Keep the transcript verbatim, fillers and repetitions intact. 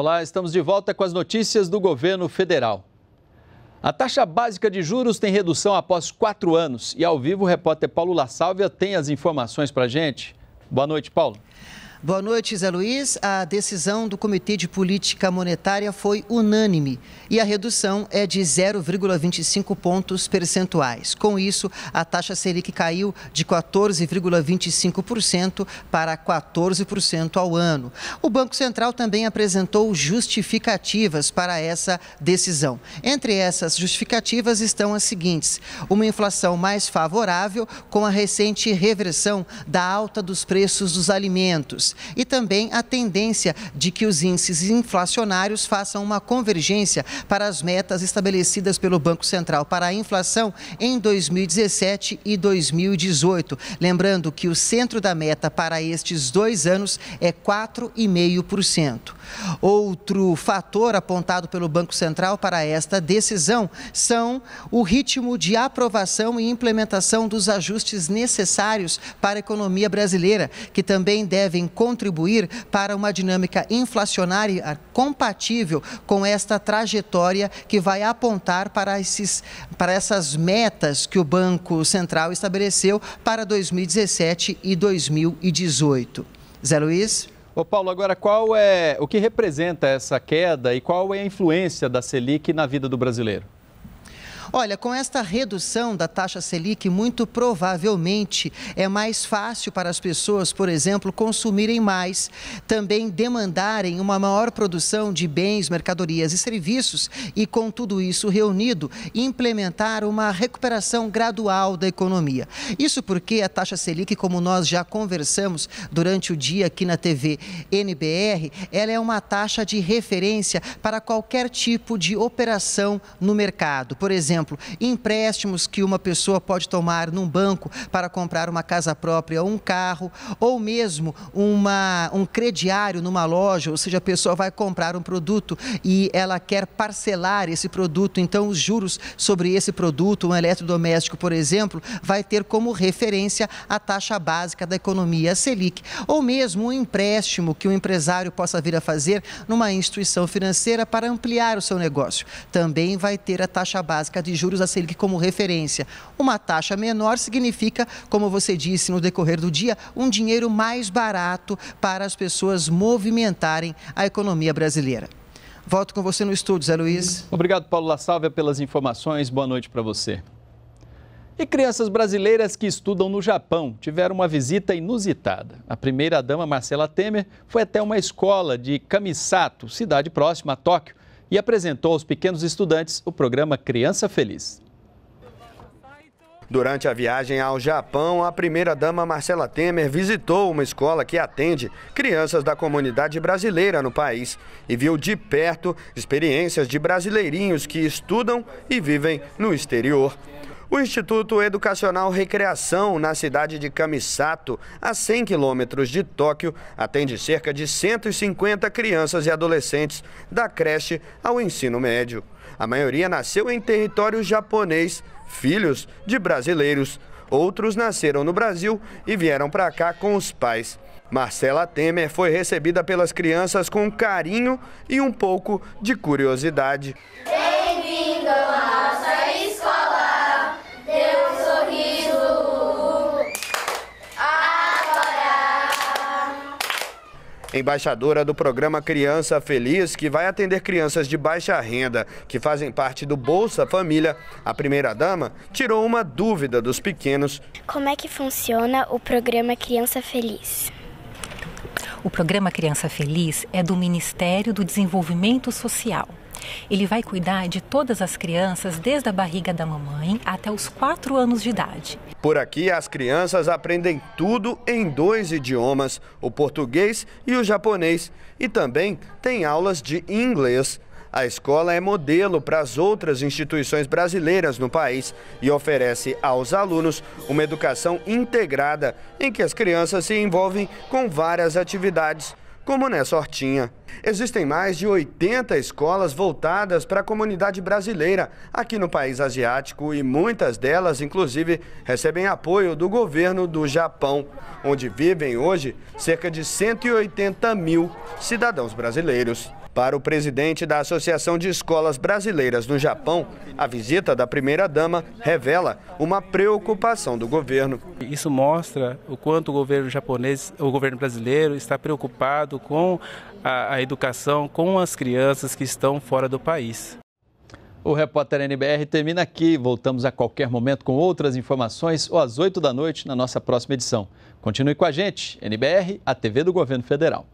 Olá, estamos de volta com as notícias do governo federal. A taxa básica de juros tem redução após quatro anos e ao vivo o repórter Paulo Lassalvia tem as informações para a gente. Boa noite, Paulo. Boa noite, Zé Luiz. A decisão do Comitê de Política Monetária foi unânime e a redução é de zero vírgula vinte e cinco pontos percentuais. Com isso, a taxa Selic caiu de quatorze vírgula vinte e cinco por cento para quatorze por cento ao ano. O Banco Central também apresentou justificativas para essa decisão. Entre essas justificativas estão as seguintes: uma inflação mais favorável com a recente reversão da alta dos preços dos alimentos, e também a tendência de que os índices inflacionários façam uma convergência para as metas estabelecidas pelo Banco Central para a inflação em dois mil e dezessete e dois mil e dezoito. Lembrando que o centro da meta para estes dois anos é quatro vírgula cinco por cento. Outro fator apontado pelo Banco Central para esta decisão são o ritmo de aprovação e implementação dos ajustes necessários para a economia brasileira, que também devem contribuir para uma dinâmica inflacionária compatível com esta trajetória que vai apontar para, esses, para essas metas que o Banco Central estabeleceu para dois mil e dezessete e dois mil e dezoito. Zé Luiz? Ô Paulo, agora qual é o que representa essa queda e qual é a influência da Selic na vida do brasileiro? Olha, com esta redução da taxa Selic, muito provavelmente é mais fácil para as pessoas, por exemplo, consumirem mais, também demandarem uma maior produção de bens, mercadorias e serviços e, com tudo isso reunido, implementar uma recuperação gradual da economia. Isso porque a taxa Selic, como nós já conversamos durante o dia aqui na T V N B R, ela é uma taxa de referência para qualquer tipo de operação no mercado. Por exemplo, empréstimos que uma pessoa pode tomar num banco para comprar uma casa própria ou um carro, ou mesmo uma, um crediário numa loja, ou seja, a pessoa vai comprar um produto e ela quer parcelar esse produto, então os juros sobre esse produto, um eletrodoméstico, por exemplo, vai ter como referência a taxa básica da economia, a Selic, ou mesmo um empréstimo que um empresário possa vir a fazer numa instituição financeira para ampliar o seu negócio, também vai ter a taxa básica de de juros da Selic como referência. Uma taxa menor significa, como você disse no decorrer do dia, um dinheiro mais barato para as pessoas movimentarem a economia brasileira. Volto com você no estúdio, Zé Luiz. Obrigado, Paulo Lassalvia, pelas informações. Boa noite para você. E crianças brasileiras que estudam no Japão tiveram uma visita inusitada. A primeira-dama, Marcela Temer, foi até uma escola de Kamisato, cidade próxima a Tóquio, e apresentou aos pequenos estudantes o programa Criança Feliz. Durante a viagem ao Japão, a primeira-dama Marcela Temer visitou uma escola que atende crianças da comunidade brasileira no país e viu de perto experiências de brasileirinhos que estudam e vivem no exterior. O Instituto Educacional Recreação, na cidade de Kamisato, a cem quilômetros de Tóquio, atende cerca de cento e cinquenta crianças e adolescentes da creche ao ensino médio. A maioria nasceu em território japonês, filhos de brasileiros. Outros nasceram no Brasil e vieram para cá com os pais. Marcela Temer foi recebida pelas crianças com carinho e um pouco de curiosidade. Bem-vindo à nossa escola! Embaixadora do programa Criança Feliz, que vai atender crianças de baixa renda, que fazem parte do Bolsa Família, a primeira-dama tirou uma dúvida dos pequenos. Como é que funciona o programa Criança Feliz? O programa Criança Feliz é do Ministério do Desenvolvimento Social. Ele vai cuidar de todas as crianças, desde a barriga da mamãe até os quatro anos de idade. Por aqui, as crianças aprendem tudo em dois idiomas, o português e o japonês, e também tem aulas de inglês. A escola é modelo para as outras instituições brasileiras no país e oferece aos alunos uma educação integrada, em que as crianças se envolvem com várias atividades, como nessa hortinha. Existem mais de oitenta escolas voltadas para a comunidade brasileira aqui no país asiático e muitas delas, inclusive, recebem apoio do governo do Japão, onde vivem hoje cerca de cento e oitenta mil cidadãos brasileiros. Para o presidente da Associação de Escolas Brasileiras no Japão, a visita da primeira-dama revela uma preocupação do governo. Isso mostra o quanto o governo japonês, o governo brasileiro está preocupado com a, a educação, com as crianças que estão fora do país. O repórter N B R termina aqui. Voltamos a qualquer momento com outras informações ou às oito da noite na nossa próxima edição. Continue com a gente. N B R, a T V do Governo Federal.